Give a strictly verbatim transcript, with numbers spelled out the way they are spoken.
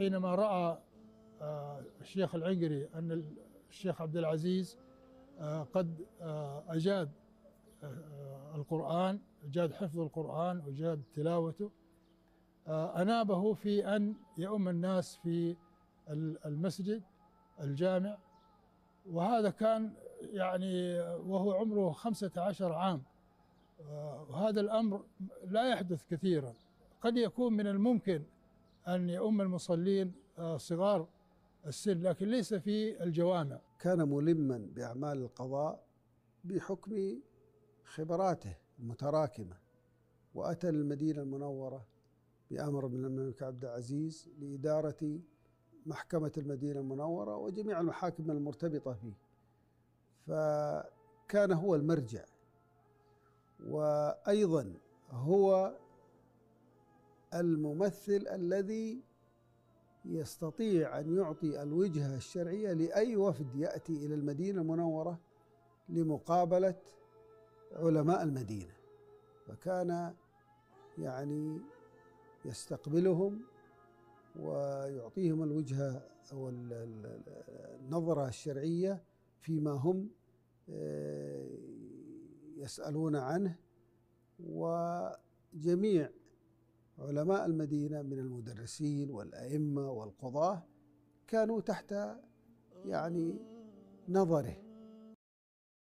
حينما رأى الشيخ العنقري أن الشيخ عبد العزيز قد أجاد القرآن، أجاد حفظ القرآن وأجاد تلاوته، أنابه في أن يؤم الناس في المسجد الجامع. وهذا كان يعني وهو عمره خمسة عشر عام، وهذا الأمر لا يحدث كثيرا. قد يكون من الممكن أن يؤم المصلين صغار السن، لكن ليس في الجوامع. كان ملما بأعمال القضاء بحكم خبراته المتراكمة، وأتى المدينة المنورة بأمر من الملك عبد العزيز لإدارة محكمة المدينة المنورة وجميع المحاكم المرتبطة فيه، فكان هو المرجع. وأيضا هو الممثل الذي يستطيع أن يعطي الوجهة الشرعية لأي وفد يأتي إلى المدينة المنورة لمقابلة علماء المدينة، فكان يعني يستقبلهم ويعطيهم الوجهة والنظرة الشرعية فيما هم يسألون عنه. وجميع علماء المدينة من المدرسين والأئمة والقضاة كانوا تحت يعني نظره.